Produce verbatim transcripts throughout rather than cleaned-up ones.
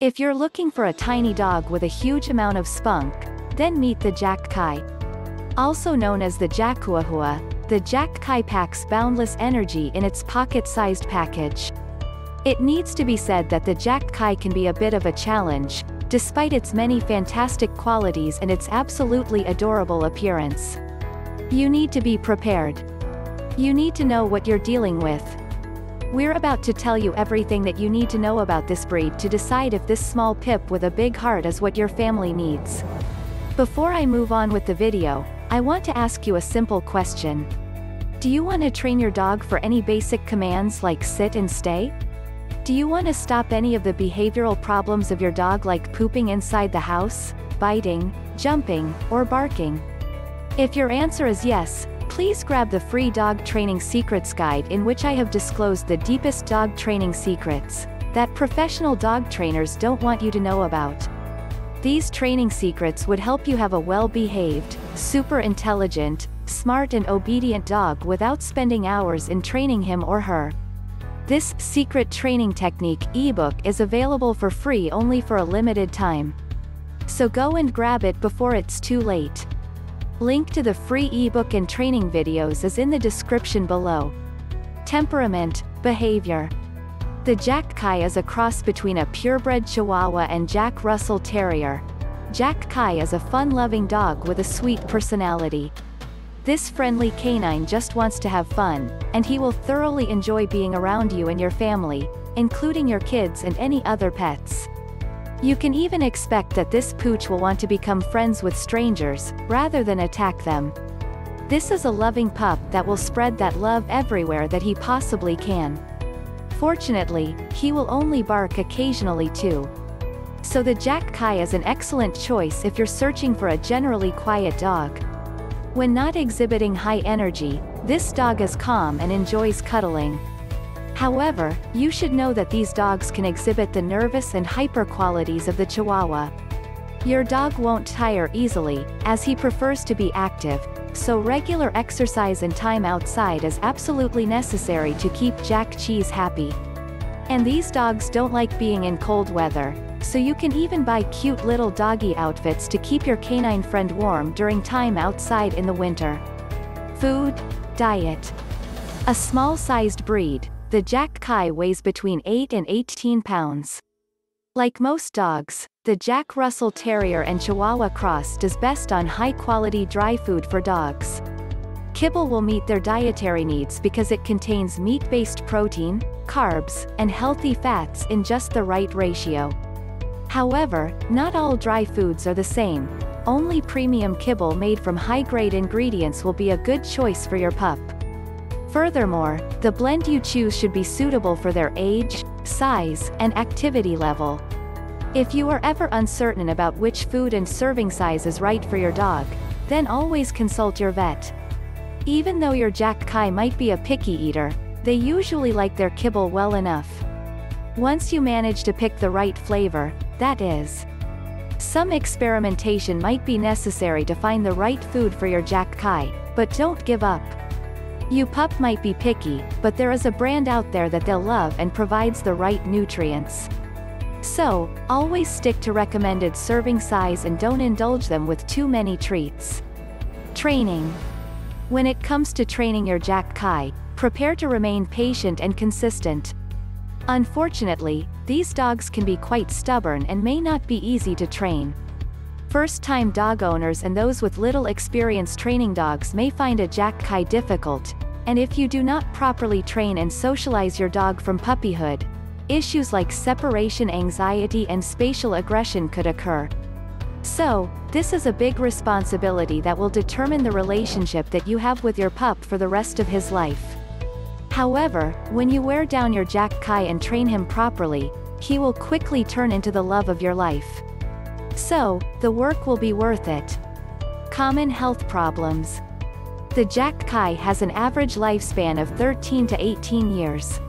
If you're looking for a tiny dog with a huge amount of spunk, then meet the Jack Chi. Also known as the Jackchihuahua, the Jack Chi packs boundless energy in its pocket-sized package. It needs to be said that the Jack Chi can be a bit of a challenge, despite its many fantastic qualities and its absolutely adorable appearance. You need to be prepared. You need to know what you're dealing with. We're about to tell you everything that you need to know about this breed to decide if this small pip with a big heart is what your family needs. Before I move on with the video, I want to ask you a simple question. Do you want to train your dog for any basic commands like sit and stay? Do you want to stop any of the behavioral problems of your dog like pooping inside the house, biting, jumping, or barking? If your answer is yes, please grab the free Dog Training Secrets Guide, in which I have disclosed the deepest dog training secrets that professional dog trainers don't want you to know about. These training secrets would help you have a well-behaved, super intelligent, smart and obedient dog without spending hours in training him or her. This Secret Training Technique ebook is available for free only for a limited time. So go and grab it before it's too late. Link to the free ebook and training videos is in the description below. Temperament, behavior. The Jack Chi is a cross between a purebred Chihuahua and Jack Russell Terrier. Jack Chi is a fun-loving dog with a sweet personality. This friendly canine just wants to have fun, and he will thoroughly enjoy being around you and your family, including your kids and any other pets. You can even expect that this pooch will want to become friends with strangers, rather than attack them. This is a loving pup that will spread that love everywhere that he possibly can. Fortunately, he will only bark occasionally too. So the Jack Chi is an excellent choice if you're searching for a generally quiet dog. When not exhibiting high energy, this dog is calm and enjoys cuddling. However, you should know that these dogs can exhibit the nervous and hyper qualities of the Chihuahua. Your dog won't tire easily, as he prefers to be active, so regular exercise and time outside is absolutely necessary to keep Jack Chi happy. And these dogs don't like being in cold weather, so you can even buy cute little doggy outfits to keep your canine friend warm during time outside in the winter. Food, diet. A small-sized breed, the Jack Chi weighs between eight and eighteen pounds. Like most dogs, the Jack Russell Terrier and Chihuahua cross does best on high-quality dry food for dogs. Kibble will meet their dietary needs because it contains meat-based protein, carbs, and healthy fats in just the right ratio. However, not all dry foods are the same. Only premium kibble made from high-grade ingredients will be a good choice for your pup. Furthermore, the blend you choose should be suitable for their age, size, and activity level. If you are ever uncertain about which food and serving size is right for your dog, then always consult your vet. Even though your Jack Chi might be a picky eater, they usually like their kibble well enough. Once you manage to pick the right flavor, that is. Some experimentation might be necessary to find the right food for your Jack Chi, but don't give up. You pup might be picky, but there is a brand out there that they'll love and provides the right nutrients. So, always stick to recommended serving size and don't indulge them with too many treats. Training. When it comes to training your Jack Chi, prepare to remain patient and consistent. Unfortunately, these dogs can be quite stubborn and may not be easy to train. First-time dog owners and those with little experience training dogs may find a Jack Chi difficult, and if you do not properly train and socialize your dog from puppyhood, issues like separation anxiety and spatial aggression could occur. So, this is a big responsibility that will determine the relationship that you have with your pup for the rest of his life. However, when you wear down your Jack Chi and train him properly, he will quickly turn into the love of your life. So, the work will be worth it. Common health problems. The Jack Chi has an average lifespan of thirteen to eighteen years.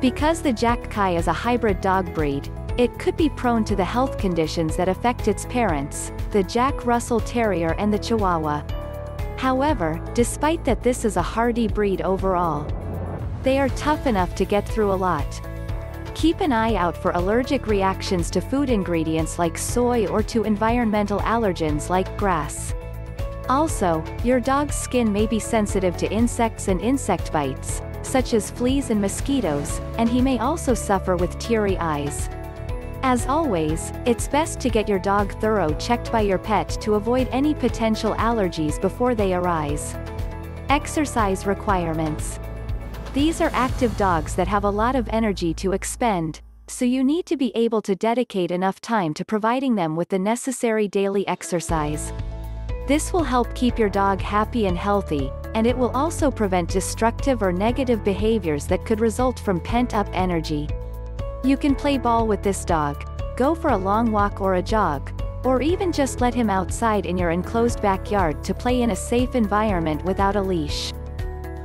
Because the Jack Chi is a hybrid dog breed, it could be prone to the health conditions that affect its parents, the Jack Russell Terrier and the Chihuahua. However, despite that, this is a hardy breed overall. They are tough enough to get through a lot. Keep an eye out for allergic reactions to food ingredients like soy or to environmental allergens like grass. Also, your dog's skin may be sensitive to insects and insect bites, such as fleas and mosquitoes, and he may also suffer with teary eyes. As always, it's best to get your dog thorough checked by your pet to avoid any potential allergies before they arise. Exercise requirements. These are active dogs that have a lot of energy to expend, so you need to be able to dedicate enough time to providing them with the necessary daily exercise. This will help keep your dog happy and healthy, and it will also prevent destructive or negative behaviors that could result from pent-up energy. You can play ball with this dog, go for a long walk or a jog, or even just let him outside in your enclosed backyard to play in a safe environment without a leash.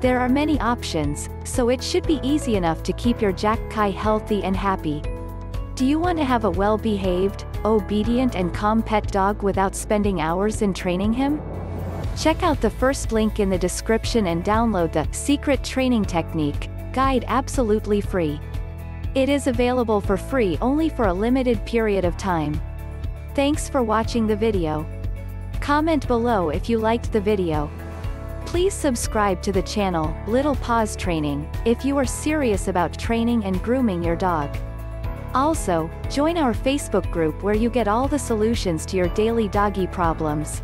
There are many options, so it should be easy enough to keep your Jack Chi healthy and happy. Do you want to have a well-behaved, obedient and calm pet dog without spending hours in training him? Check out the first link in the description and download the Secret Training Technique Guide absolutely free. It is available for free only for a limited period of time. Thanks for watching the video. Comment below if you liked the video. Please subscribe to the channel, Little Paws Training, if you are serious about training and grooming your dog. Also, join our Facebook group where you get all the solutions to your daily doggy problems.